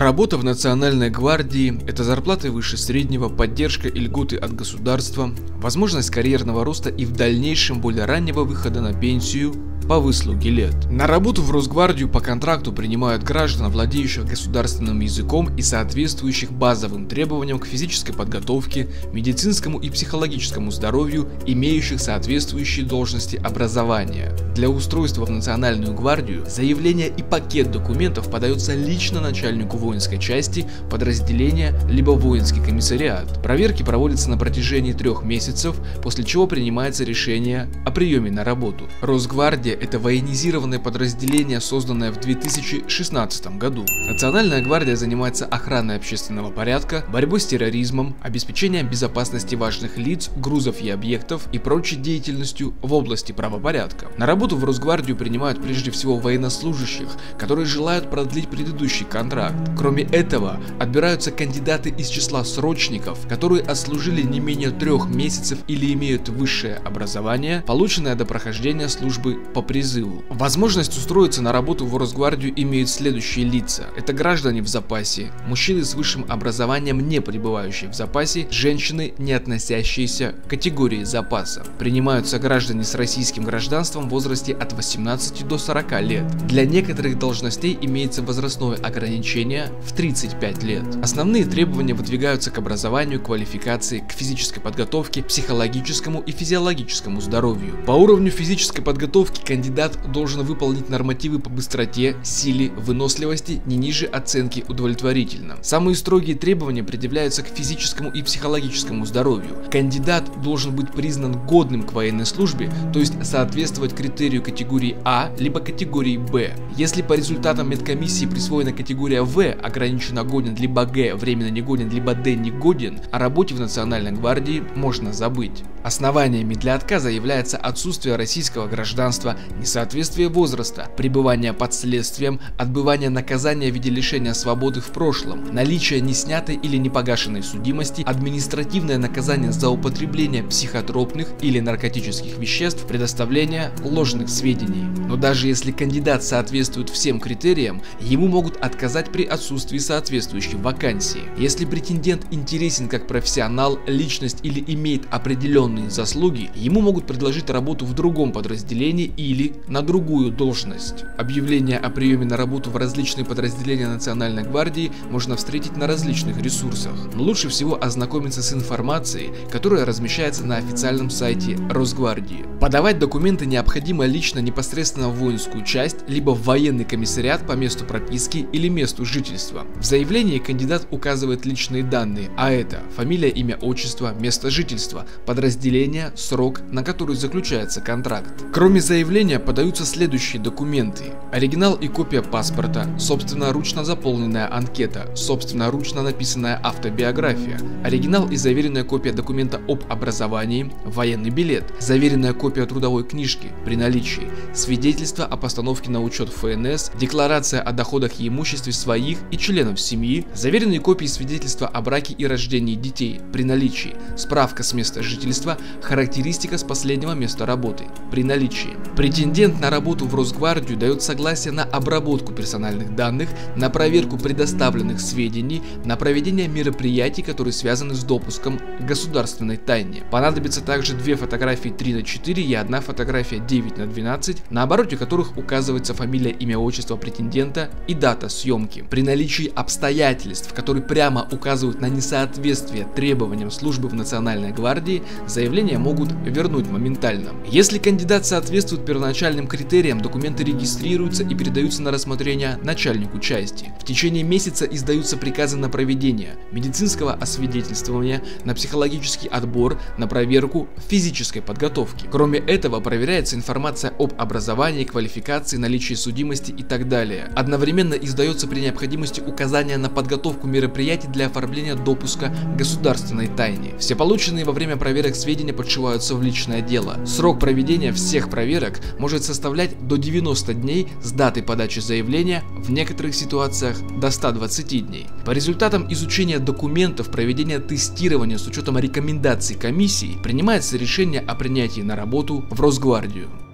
Работа в Национальной гвардии – это зарплаты выше среднего, поддержка и льготы от государства, возможность карьерного роста и в дальнейшем более раннего выхода на пенсию по выслуге лет. На работу в Росгвардию по контракту принимают граждан, владеющих государственным языком и соответствующих базовым требованиям к физической подготовке, медицинскому и психологическому здоровью, имеющих соответствующие должности образования. Для устройства в Национальную гвардию заявление и пакет документов подается лично начальнику воинской части, подразделения, либо воинский комиссариат. Проверки проводятся на протяжении 3 месяцев, после чего принимается решение о приеме на работу. Росгвардия — это военизированное подразделение, созданное в 2016 году. Национальная гвардия занимается охраной общественного порядка, борьбой с терроризмом, обеспечением безопасности важных лиц, грузов и объектов и прочей деятельностью в области правопорядка. На работу в Росгвардию принимают прежде всего военнослужащих, которые желают продлить предыдущий контракт. Кроме этого, отбираются кандидаты из числа срочников, которые отслужили не менее 3 месяцев или имеют высшее образование, полученное до прохождения службы по призыву. Возможность устроиться на работу в Росгвардию имеют следующие лица. Это граждане в запасе, мужчины с высшим образованием, не пребывающие в запасе, женщины, не относящиеся к категории запаса. Принимаются граждане с российским гражданством в возрасте от 18 до 40 лет. Для некоторых должностей имеется возрастное ограничение в 35 лет. Основные требования выдвигаются к образованию, квалификации, к физической подготовке, психологическому и физиологическому здоровью. По уровню физической подготовки кандидат должен выполнить нормативы по быстроте, силе, выносливости не ниже оценки удовлетворительно. Самые строгие требования предъявляются к физическому и психологическому здоровью. Кандидат должен быть признан годным к военной службе, то есть соответствовать критерию категории А либо категории Б. Если по результатам медкомиссии присвоена категория В, ограниченно годен, либо Г, временно негоден, либо Д, негоден, о работе в Национальной гвардии можно забыть. Основаниями для отказа является отсутствие российского гражданства, несоответствие возраста, пребывание под следствием, отбывание наказания в виде лишения свободы в прошлом, наличие неснятой или непогашенной судимости, административное наказание за употребление психотропных или наркотических веществ, предоставление ложных сведений. Но даже если кандидат соответствует всем критериям, ему могут отказать при отсутствии соответствующей вакансии. Если претендент интересен как профессионал, личность или имеет определенные заслуги, ему могут предложить работу в другом подразделении или на другую должность. Объявление о приеме на работу в различные подразделения Национальной гвардии можно встретить на различных ресурсах, но лучше всего ознакомиться с информацией, которая размещается на официальном сайте Росгвардии. Подавать документы необходимо лично непосредственно в воинскую часть, либо в военный комиссариат по месту прописки или месту жительства. В заявлении кандидат указывает личные данные, а это фамилия, имя, отчество, место жительства, подразделение, срок, на который заключается контракт. Кроме заявления подаются следующие документы: оригинал и копия паспорта, собственноручно заполненная анкета, собственноручно написанная автобиография, оригинал и заверенная копия документа об образовании, военный билет, заверенная копия трудовой книжки при наличии, свидетельство о постановке на учет ФНС, декларация о доходах и имуществе своих и членов семьи, заверенные копии свидетельства о браке и рождении детей при наличии, справка с места жительства, характеристика с последнего места работы при наличии. Претендент на работу в Росгвардию дает согласие на обработку персональных данных, на проверку предоставленных сведений, на проведение мероприятий, которые связаны с допуском к государственной тайне. Понадобится также 2 фотографии 3×4 и 1 фотография 9×12, на обороте которых указывается фамилия, имя, отчество претендента и дата съемки. При наличии обстоятельств, которые прямо указывают на несоответствие требованиям службы в Национальной гвардии, заявление могут вернуть моментально. Если кандидат соответствует первоначальным критериям, документы регистрируются и передаются на рассмотрение начальнику части. В течение месяца издаются приказы на проведение медицинского освидетельствования, на психологический отбор, на проверку физической подготовки. Кроме этого, проверяется информация об образовании, квалификации, наличии судимости и так далее. Одновременно издается при необходимости указание на подготовку мероприятий для оформления допуска к государственной тайне. Все полученные во время проверок сведения подшиваются в личное дело. Срок проведения всех проверок может составлять до 90 дней с даты подачи заявления, в некоторых ситуациях до 120 дней. По результатам изучения документов, проведения тестирования с учетом рекомендаций комиссии, принимается решение о принятии на работу в Росгвардию.